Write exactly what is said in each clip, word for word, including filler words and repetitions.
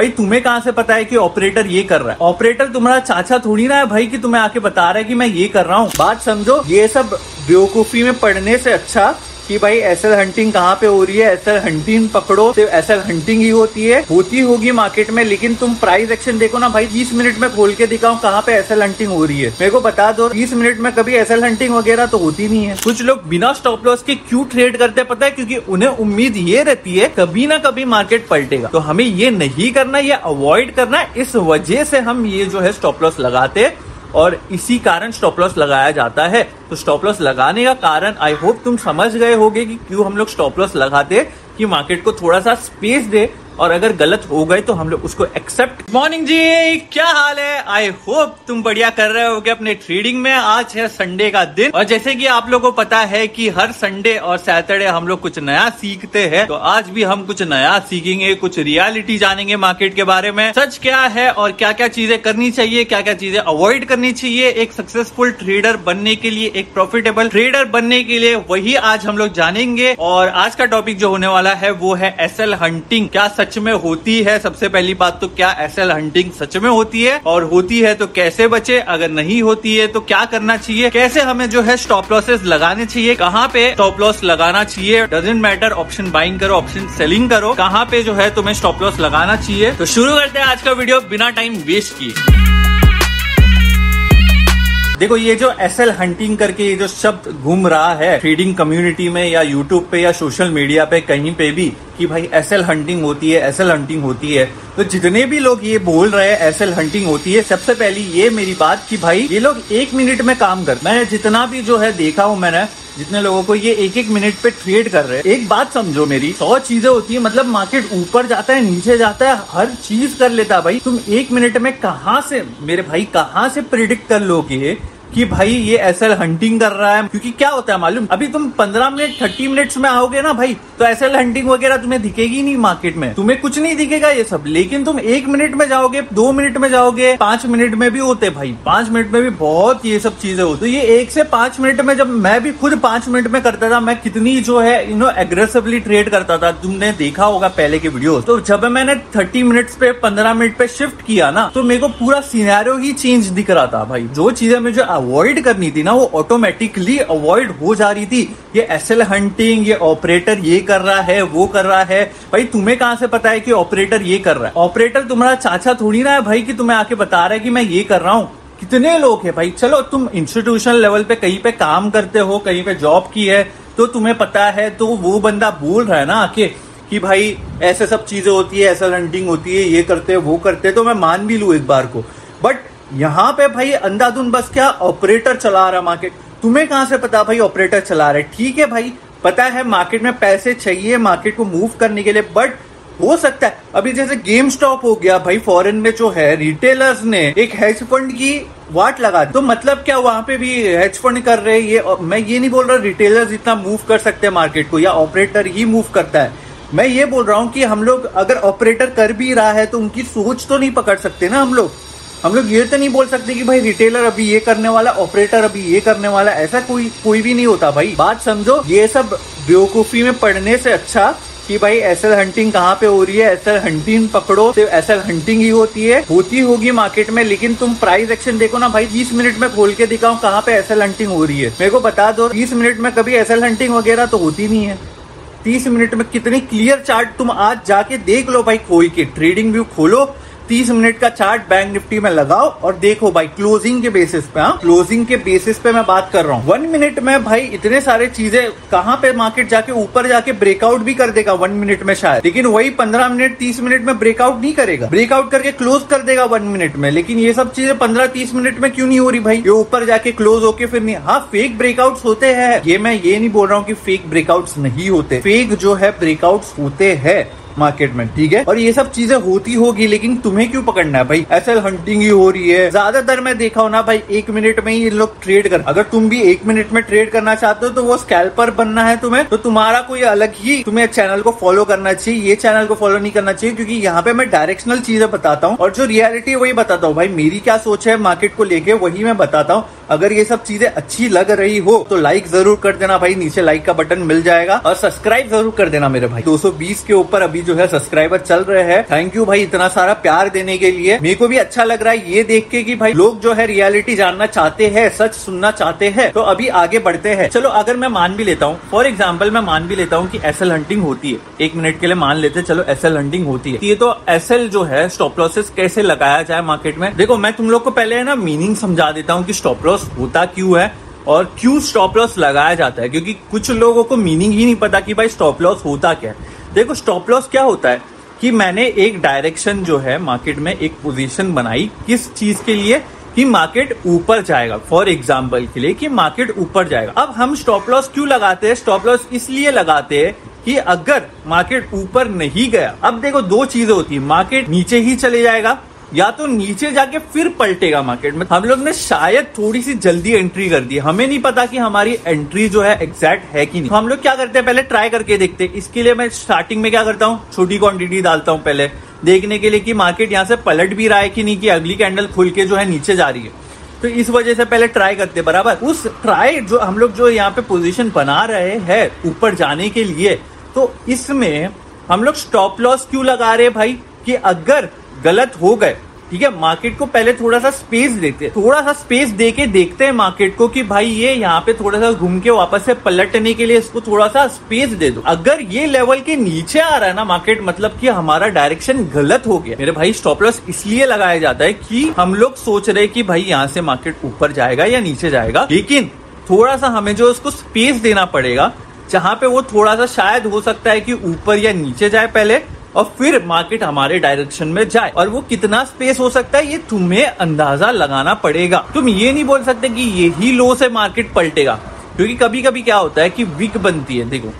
भाई तुम्हें कहाँ से पता है कि ऑपरेटर ये कर रहा है? ऑपरेटर तुम्हारा चाचा थोड़ी ना है भाई कि तुम्हें आके बता रहा है कि मैं ये कर रहा हूँ। बात समझो, ये सब बेवकूफी में पढ़ने से अच्छा कि भाई एसल हंटिंग कहाँ पे हो रही है, एसल हंटिंग पकड़ो, सिर्फ एसल हंटिंग ही होती है, होती होगी मार्केट में। लेकिन तुम प्राइस एक्शन देखो ना भाई, बीस मिनट में खोल के दिखाओ कहाँ पे एसल हंटिंग हो रही है, मेरे को बता दो। बीस मिनट में कभी एसल हंटिंग वगैरह तो होती नहीं है। कुछ लोग बिना स्टॉप लॉस के क्यों ट्रेड करते हैं पता है? क्योंकि उन्हें उम्मीद ये रहती है कभी ना कभी मार्केट पलटेगा, तो हमें ये नहीं करना, ये अवॉइड करना। इस वजह से हम ये जो है स्टॉप लॉस लगाते हैं और इसी कारण स्टॉप लॉस लगाया जाता है। तो स्टॉप लॉस लगाने का कारण आई होप तुम समझ गए होगे कि क्यों हम लोग स्टॉप लॉस लगाते, कि मार्केट को थोड़ा सा स्पेस दे और अगर गलत हो गए तो हम लोग उसको एक्सेप्ट। मॉर्निंग जी, क्या हाल है? आई होप तुम बढ़िया कर रहे होगे अपने ट्रेडिंग में। आज है संडे का दिन और जैसे कि आप लोगों को पता है कि हर संडे और सैटरडे हम लोग कुछ नया सीखते हैं, तो आज भी हम कुछ नया सीखेंगे, कुछ रियलिटी जानेंगे मार्केट के बारे में, सच क्या है और क्या क्या चीजें करनी चाहिए, क्या क्या चीजें अवॉइड करनी चाहिए एक सक्सेसफुल ट्रेडर बनने के लिए, एक प्रॉफिटेबल ट्रेडर बनने के लिए, वही आज हम लोग जानेंगे। और आज का टॉपिक जो होने वाला है वो है एसल हंटिंग। क्या सच में होती है? सबसे पहली बात तो क्या एसल हंटिंग सच में होती है, और होती है तो कैसे बचे, अगर नहीं होती है तो क्या करना चाहिए, कैसे हमें जो है स्टॉप लॉसेस लगाने चाहिए, कहाँ पे स्टॉप लॉस लगाना चाहिए, डजंट मैटर ऑप्शन बाइंग करो ऑप्शन सेलिंग करो, कहाँ पे जो है तुम्हें स्टॉप लॉस लगाना चाहिए। तो शुरू करते हैं आज का वीडियो बिना टाइम वेस्ट किए। देखो, ये जो एसल हंटिंग करके ये जो शब्द घूम रहा है ट्रेडिंग कम्युनिटी में या यूट्यूब पे या सोशल मीडिया पे कहीं पे भी कि भाई एसल हंटिंग होती है, एसल हंटिंग होती है, तो जितने भी लोग ये बोल रहे हैं एसल हंटिंग होती है, सबसे पहली ये मेरी बात कि भाई ये लोग एक मिनट में काम करते हैं। मैंने जितना भी जो है देखा हूँ, मैंने जितने लोगों को ये एक एक मिनट पे ट्रेड कर रहे हैं। एक बात समझो मेरी, सौ चीजें होती है, मतलब मार्केट ऊपर जाता है नीचे जाता है, हर चीज कर लेता है भाई। तुम एक मिनट में कहाँ से मेरे भाई कहाँ से प्रिडिक्ट कर लोगे कि भाई ये एसल हंटिंग कर रहा है? क्योंकि क्या होता है मालूम, अभी तुम पंद्रह मिनट थर्टी मिनट्स में आओगे ना भाई, तो एसल हंटिंग वगैरह तुम्हें दिखेगी नहीं मार्केट में, तुम्हें कुछ नहीं दिखेगा ये सब। लेकिन तुम एक मिनट में जाओगे, दो मिनट में जाओगे, पांच मिनट में भी होते भाई, पांच मिनट में भी बहुत ये सब चीजें होती। तो ये एक से पांच मिनट में, जब मैं भी खुद पांच मिनट में करता था, मैं कितनी जो है यू नो एग्रेसिवली ट्रेड करता था, तुमने देखा होगा पहले के वीडियो। तो जब मैंने थर्टी मिनट्स पे पंद्रह मिनट पे शिफ्ट किया ना, तो मेरे को पूरा सिनेरियो ही चेंज दिख रहा था भाई। जो चीजें मुझे अवॉइड करनी थी ना, वो ऑटोमेटिकली अवॉइड हो जा रही थी। ये एसल हंटिंग, ये ऑपरेटर ये कर रहा है, वो कर रहा है, भाई तुम्हें कहाँ से पता है कि ऑपरेटर ये कर रहा है? ऑपरेटर तुम्हारा चाचा थोड़ी ना है भाई कि तुम्हें आके बता रहा है कि मैं ये कर रहा हूँ। कितने लोग हैं भाई, चलो तुम इंस्टीट्यूशनल लेवल पे कहीं पे काम करते हो, कहीं पे जॉब की है तो तुम्हें पता है, तो वो बंदा बोल रहा है ना आके कि भाई ऐसे सब चीजें होती है, एसल हंटिंग होती है, ये करते वो करते, तो मैं मान भी लू इस बार को। बट यहाँ पे भाई अंधाधुन बस क्या ऑपरेटर चला रहा मार्केट। तुम्हें कहाँ से पता भाई ऑपरेटर चला रहा है? ठीक है भाई, पता है मार्केट में पैसे चाहिए मार्केट को मूव करने के लिए, बट हो सकता है अभी जैसे गेम स्टॉप हो गया भाई, फॉरेन में जो है रिटेलर्स ने एक हेज फंड की वाट लगा दी, तो मतलब क्या वहां पे भी हेज फंड कर रहे हैं। ये मैं ये नहीं बोल रहा रिटेलर्स इतना मूव कर सकते हैं मार्केट को या ऑपरेटर ही मूव करता है, मैं ये बोल रहा हूँ कि हम लोग अगर ऑपरेटर कर भी रहा है तो उनकी सोच तो नहीं पकड़ सकते ना हम लोग। हम लोग ये तो नहीं बोल सकते कि भाई रिटेलर अभी ये करने वाला, ऑपरेटर अभी ये करने वाला, ऐसा कोई कोई भी नहीं होता भाई। बात समझो, ये सब बेवकूफी में पढ़ने से अच्छा कि भाई एसल हंटिंग कहाँ पे हो रही है, एसल हंटिंग पकड़ो, सिर्फ एसल हंटिंग ही होती है, होती होगी मार्केट में। लेकिन तुम प्राइस एक्शन देखो ना भाई, बीस मिनट में खोल के दिखाओ कहाँ पे एसल हंटिंग हो रही है, मेरे को बता दो। बीस मिनट में कभी एसल हंटिंग वगैरह तो होती नहीं है। तीस मिनट में कितनी क्लियर चार्ट, तुम आज जाके देख लो भाई, खोल के ट्रेडिंग व्यू खोलो, तीस मिनट का चार्ट बैंक निफ्टी में लगाओ और देखो भाई क्लोजिंग के बेसिस पे। हाँ, क्लोजिंग के बेसिस पे मैं बात कर रहा हूँ। वन मिनट में भाई इतने सारे चीजें, कहाँ पे मार्केट जाके ऊपर जाके ब्रेकआउट भी कर देगा वन मिनट में शायद, लेकिन वही पंद्रह मिनट तीस मिनट में ब्रेकआउट नहीं करेगा, ब्रेकआउट करके क्लोज कर देगा वन मिनट में। लेकिन ये सब चीजें पंद्रह तीस मिनट में क्यों नहीं हो रही भाई? ये ऊपर जाके क्लोज होके फिर नहीं। हाँ, फेक ब्रेकआउट होते हैं, ये मैं ये नहीं बोल रहा हूँ कि फेक ब्रेकआउट नहीं होते, फेक जो है ब्रेकआउट होते हैं मार्केट में, ठीक है, और ये सब चीजें होती होगी। लेकिन तुम्हें क्यों पकड़ना है भाई एसल हंटिंग ही हो रही है? ज्यादातर मैं देखा हूँ ना भाई, एक मिनट में ही लोग ट्रेड कर। अगर तुम भी एक मिनट में ट्रेड करना चाहते हो तो वो स्कैल्पर बनना है तुम्हें, तो तुम्हारा कोई अलग ही तुम्हें चैनल को फॉलो करना चाहिए, ये चैनल को फॉलो नहीं करना चाहिए, क्योंकि यहाँ पे मैं डायरेक्शनल चीजें बताता हूँ और जो रियलिटी है वही बताता हूँ भाई। मेरी क्या सोच है मार्केट को लेके वही मैं बताता हूँ। अगर ये सब चीजें अच्छी लग रही हो तो लाइक जरूर कर देना भाई, नीचे लाइक का बटन मिल जाएगा, और सब्सक्राइब जरूर कर देना मेरे भाई। दो सौ बीस के ऊपर अभी जो है सब्सक्राइबर चल रहे हैं। थैंक यू भाई इतना सारा प्यार देने के लिए। मेरे को भी अच्छा लग रहा है ये देख के कि भाई लोग जो है रियलिटी जानना चाहते हैं, सच सुनना चाहते हैं। तो अभी आगे बढ़ते हैं। चलो अगर मैं मान भी लेता हूँ, फॉर एग्जाम्पल मैं मान भी लेता हूँ कि एसएल हंटिंग होती है, एक मिनट के लिए मान लेते चलो एसएल हंटिंग होती है। ये तो एसएल जो है स्टॉप लॉसेस कैसे लगाया जाए मार्केट में। देखो मैं तुम लोग को पहले है ना मीनिंग समझा देता हूँ कि स्टॉप लॉस होता क्यों है और क्यों स्टॉप लॉस लगाया जाता है, क्योंकि कुछ लोगों को मीनिंग ही नहीं पता कि भाई स्टॉप लॉस होता क्या है। देखो स्टॉप लॉस क्या होता है कि मैंने एक डायरेक्शन जो है मार्केट में एक पोजीशन बनाई, किस चीज के लिए कि मार्केट ऊपर जाएगा, फॉर एग्जाम्पल के लिए कि मार्केट ऊपर जाएगा। अब हम स्टॉप लॉस क्यों लगाते हैं? स्टॉप लॉस इसलिए लगाते हैं कि अगर मार्केट ऊपर नहीं गया, अब देखो दो चीजें होती है, मार्केट नीचे ही चले जाएगा या तो नीचे जाके फिर पलटेगा मार्केट में। हम लोग ने शायद थोड़ी सी जल्दी एंट्री कर दी, हमें नहीं पता कि हमारी एंट्री जो है एग्जैक्ट है कि नहीं। तो हम लोग क्या करते हैं, पहले ट्राई करके देखते हैं। इसके लिए मैं स्टार्टिंग में क्या करता हूँ, छोटी क्वांटिटी डालता हूँ पहले देखने के लिए कि मार्केट यहाँ से पलट भी रहा है कि नहीं, कि अगली कैंडल खुल के जो है नीचे जा रही है। तो इस वजह से पहले ट्राई करते बराबर। उस ट्राई जो हम लोग जो यहाँ पे पोजिशन बना रहे हैं ऊपर जाने के लिए, तो इसमें हम लोग स्टॉप लॉस क्यों लगा रहे हैं भाई कि अगर गलत हो गए, ठीक है, मार्केट को पहले थोड़ा सा स्पेस देते हैं, थोड़ा सा स्पेस देके देखते हैं मार्केट को कि भाई ये यहाँ पे थोड़ा सा घूम के वापस से पलटने के लिए इसको थोड़ा सा स्पेस दे दो। अगर ये लेवल के नीचे आ रहा है ना मार्केट, मतलब कि हमारा डायरेक्शन गलत हो गया। मेरे भाई स्टॉप लॉस इसलिए लगाया जाता है कि हम लोग सोच रहे कि भाई यहाँ से मार्केट ऊपर जाएगा या नीचे जाएगा, लेकिन थोड़ा सा हमें जो उसको स्पेस देना पड़ेगा जहाँ पे वो थोड़ा सा शायद हो सकता है कि ऊपर या नीचे जाए पहले और फिर मार्केट हमारे डायरेक्शन में जाए। और वो कितना स्पेस हो सकता है ये तुम्हें अंदाजा लगाना पड़ेगा। तुम ये नहीं बोल सकते कि यही लो से मार्केट पलटेगा, क्योंकि कभी कभी क्या होता है कि विक बनती है। देखो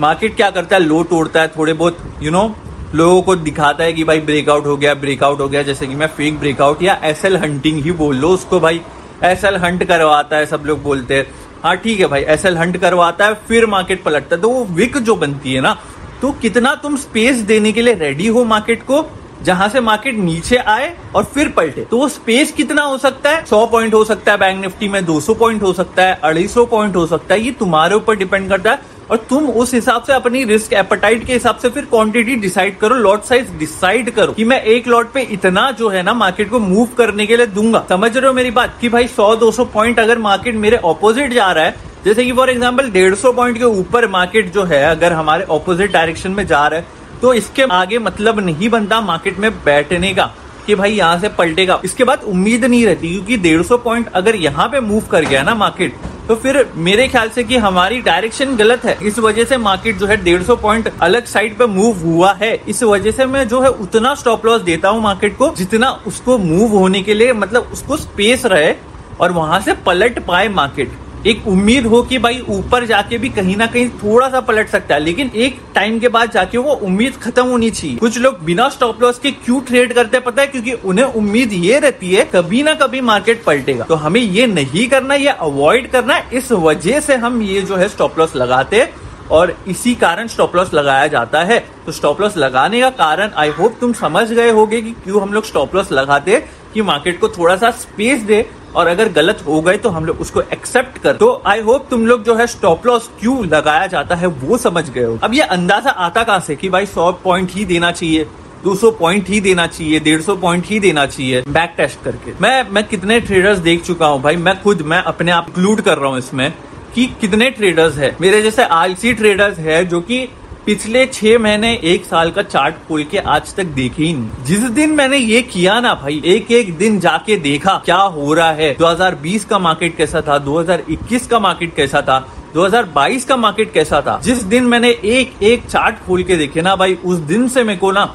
मार्केट क्या करता है, लो तोड़ता है, थोड़े बहुत यू नो लोगों को दिखाता है कि भाई ब्रेकआउट हो गया, ब्रेकआउट हो गया, जैसे कि मैं फेक ब्रेकआउट या एसएल हंटिंग ही बोल लो उसको भाई, एसएल हंट करवाता है सब लोग बोलते हैं, हाँ ठीक है भाई एसएल हंट करवाता है, फिर मार्केट पलटता है। तो वो विक जो बनती है ना, तो कितना तुम स्पेस देने के लिए रेडी हो मार्केट को, जहां से मार्केट नीचे आए और फिर पलटे। तो वो स्पेस कितना हो सकता है, सौ पॉइंट हो सकता है बैंक निफ्टी में, दो सौ पॉइंट हो सकता है, अढ़ाई सौ पॉइंट हो सकता है, ये तुम्हारे ऊपर डिपेंड करता है। और तुम उस हिसाब से अपनी रिस्क एपेटाइट के हिसाब से फिर क्वांटिटी डिसाइड करो, लॉट साइज डिसाइड करो कि मैं एक लॉट पे इतना जो है ना मार्केट को मूव करने के लिए दूंगा। समझ रहे हो मेरी बात कि भाई सौ दो सौ पॉइंट अगर मार्केट मेरे ऑपोजिट जा रहा है, जैसे कि फॉर एग्जाम्पल डेढ़ सौ पॉइंट के ऊपर मार्केट जो है अगर हमारे ऑपोजिट डायरेक्शन में जा रहा है, तो इसके आगे मतलब नहीं बनता मार्केट में बैठने का कि भाई यहाँ से पलटेगा, इसके बाद उम्मीद नहीं रहती। क्योंकि डेढ़ सौ पॉइंट अगर यहाँ पे मूव कर गया ना मार्केट, तो फिर मेरे ख्याल से कि हमारी डायरेक्शन गलत है, इस वजह से मार्केट जो है डेढ़ सौ पॉइंट अलग साइड पे मूव हुआ है। इस वजह से मैं जो है उतना स्टॉप लॉस देता हूँ मार्केट को जितना उसको मूव होने के लिए, मतलब उसको स्पेस रहे और वहां से पलट पाए मार्केट। एक उम्मीद हो कि भाई ऊपर जाके भी कहीं ना कहीं थोड़ा सा पलट सकता है, लेकिन एक टाइम के बाद जाके वो उम्मीद खत्म होनी चाहिए। कुछ लोग बिना स्टॉप लॉस के क्यों ट्रेड करते हैं पता है, क्योंकि उन्हें उम्मीद ये रहती है कभी ना कभी मार्केट पलटेगा। तो हमें ये नहीं करना, ये अवॉइड करना, इस वजह से हम ये जो है स्टॉप लॉस लगाते हैं और इसी कारण स्टॉप लॉस लगाया जाता है। तो स्टॉप लॉस लगाने का कारण आई होप तुम समझ गए होगे कि क्यों हम लोग स्टॉप लॉस लगाते हैं कि मार्केट को थोड़ा सा स्पेस दे और अगर गलत हो गए तो हम लोग उसको एक्सेप्ट कर। तो आई होप तुम लोग जो है स्टॉप लॉस क्यों लगाया जाता है वो समझ गए हो। अब ये अंदाजा आता कहाँ से कि भाई सौ पॉइंट ही देना चाहिए, दो सौ पॉइंट ही देना चाहिए, डेढ़ सौ पॉइंट ही देना चाहिए, बैक टेस्ट करके। मैं मैं कितने ट्रेडर्स देख चुका हूँ भाई, मैं खुद मैं अपने आप इंक्लूड कर रहा हूँ इसमें कि कितने ट्रेडर्स है मेरे जैसे आलसी ट्रेडर्स है जो कि पिछले छह महीने एक साल का चार्ट खोल के आज तक देखे ही नहीं। जिस दिन मैंने ये किया ना भाई, एक एक दिन जाके देखा क्या हो रहा है, दो हज़ार बीस का मार्केट कैसा था, दो हज़ार इक्कीस का मार्केट कैसा था, दो हज़ार बाईस का मार्केट कैसा था, जिस दिन मैंने एक एक चार्ट खोल के देखे ना भाई, उस दिन से मेरे को ना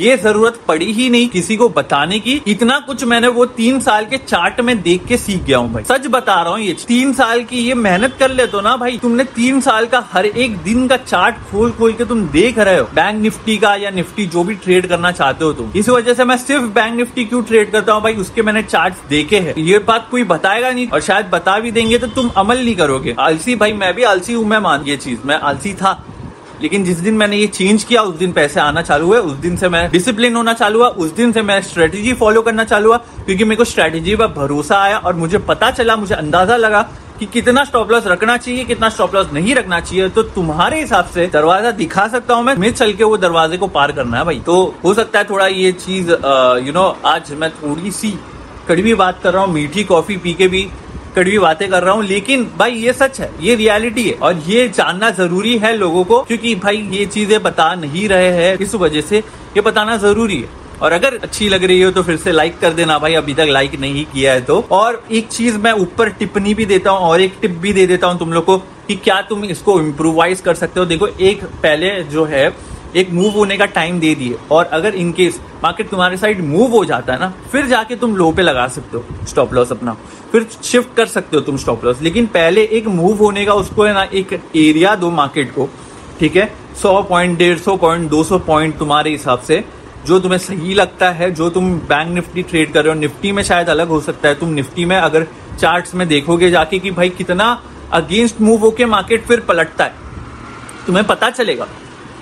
ये जरूरत पड़ी ही नहीं किसी को बताने की। इतना कुछ मैंने वो तीन साल के चार्ट में देख के सीख गया हूँ भाई, सच बता रहा हूँ। ये तीन साल की ये मेहनत कर ले तो ना भाई, तुमने तीन साल का हर एक दिन का चार्ट खोल खोल के तुम देख रहे हो बैंक निफ्टी का या निफ्टी जो भी ट्रेड करना चाहते हो तुम। इस वजह से मैं सिर्फ बैंक निफ्टी क्यों ट्रेड करता हूँ भाई, उसके मैंने चार्ट देखे है। ये बात कोई बताएगा नहीं और शायद बता भी देंगे तो तुम अमल नहीं करोगे। आलसी भाई, मैं भी आलसी हूँ, मैं मान ये चीज, मैं आलसी था, लेकिन जिस दिन मैंने ये चेंज किया उस दिन पैसे आना चालू हुए, उस दिन से मैं डिसिप्लिन होना चालू हुआ, उस दिन से मैं स्ट्रेटेजी फॉलो करना चालू हुआ, क्योंकि मेरे को स्ट्रेटेजी पर भरोसा आया और मुझे पता चला, मुझे अंदाजा लगा कि कितना स्टॉप लॉस रखना चाहिए, कितना स्टॉप लॉस नहीं रखना चाहिए। तो तुम्हारे हिसाब से दरवाजा दिखा सकता हूँ मैं मैं चल के वो दरवाजे को पार करना है भाई। तो हो सकता है थोड़ा ये चीज यू नो आज मैं थोड़ी सी कड़वी बात कर रहा हूँ, मीठी कॉफी पी के भी कड़वी बातें कर रहा हूँ, लेकिन भाई ये सच है, ये रियलिटी है और ये जानना जरूरी है लोगों को, क्योंकि भाई ये चीजें बता नहीं रहे हैं, इस वजह से ये बताना जरूरी है। और अगर अच्छी लग रही हो तो फिर से लाइक कर देना भाई, अभी तक लाइक नहीं किया है तो। और एक चीज मैं ऊपर टिप्पणी भी देता हूँ और एक टिप भी दे देता हूँ तुम लोग को कि क्या तुम इसको इम्प्रूवाइज कर सकते हो। देखो एक पहले जो है एक मूव होने का टाइम दे दिए, और अगर इनकेस मार्केट तुम्हारे साइड मूव हो जाता है ना, फिर जाके तुम लो पे लगा सकते हो स्टॉप लॉस अपना, फिर शिफ्ट कर सकते हो तुम स्टॉप लॉस। लेकिन पहले एक मूव होने का उसको है ना एक एरिया दो मार्केट को, ठीक है, सौ पॉइंट, डेढ़ सौ पॉइंट, दो सौ पॉइंट, तुम्हारे हिसाब से जो तुम्हें सही लगता है। जो तुम बैंक निफ्टी ट्रेड कर रहे हो, निफ्टी में शायद अलग हो सकता है। तुम निफ्टी में अगर चार्ट्स में देखोगे जाके कि भाई कितना अगेंस्ट मूव होके मार्केट फिर पलटता है, तुम्हें पता चलेगा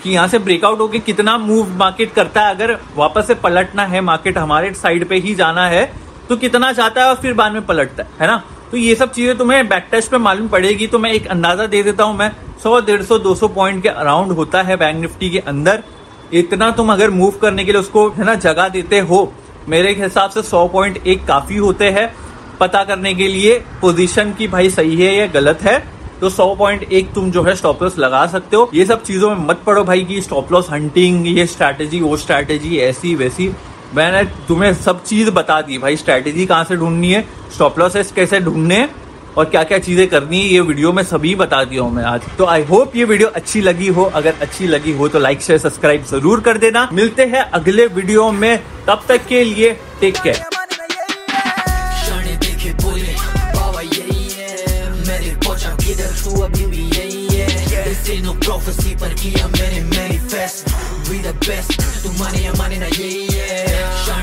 कि यहाँ से ब्रेकआउट होके कितना मूव मार्केट करता है। अगर वापस से पलटना है, मार्केट हमारे साइड पे ही जाना है तो कितना जाता है और फिर बाद में पलटता है, है ना। तो ये सब चीजें तुम्हें बैक टेस्ट पे मालूम पड़ेगी। तो मैं एक अंदाजा दे देता हूँ मैं, सौ डेढ़ सौ दो सौ पॉइंट के अराउंड होता है बैंक निफ्टी के अंदर। इतना तुम अगर मूव करने के लिए उसको है ना जगह देते हो, मेरे हिसाब से सौ पॉइंट एक काफी होते हैं पता करने के लिए पोजीशन की भाई सही है या गलत है। तो सौ पॉइंट एक तुम जो है स्टॉप लॉस लगा सकते हो। ये सब चीजों में मत पड़ो भाई कि स्टॉप लॉस हंटिंग, ये स्ट्रैटेजी वो स्ट्रैटेजी ऐसी वैसी। मैंने तुम्हें सब चीज बता दी भाई, स्ट्रैटेजी कहाँ से ढूंढनी है, स्टॉप लॉसेस कैसे ढूंढने और क्या क्या चीजें करनी है, ये वीडियो में सभी बता दिया हूँ मैं आज। तो आई होप ये वीडियो अच्छी लगी हो। अगर अच्छी लगी हो तो लाइक शेयर सब्सक्राइब जरूर कर देना। मिलते हैं अगले वीडियो में, तब तक के लिए टेक केयर। पर किया मैंने मैनिफेस्ट, वी द बेस्ट, तू माने या माने ना, यही है।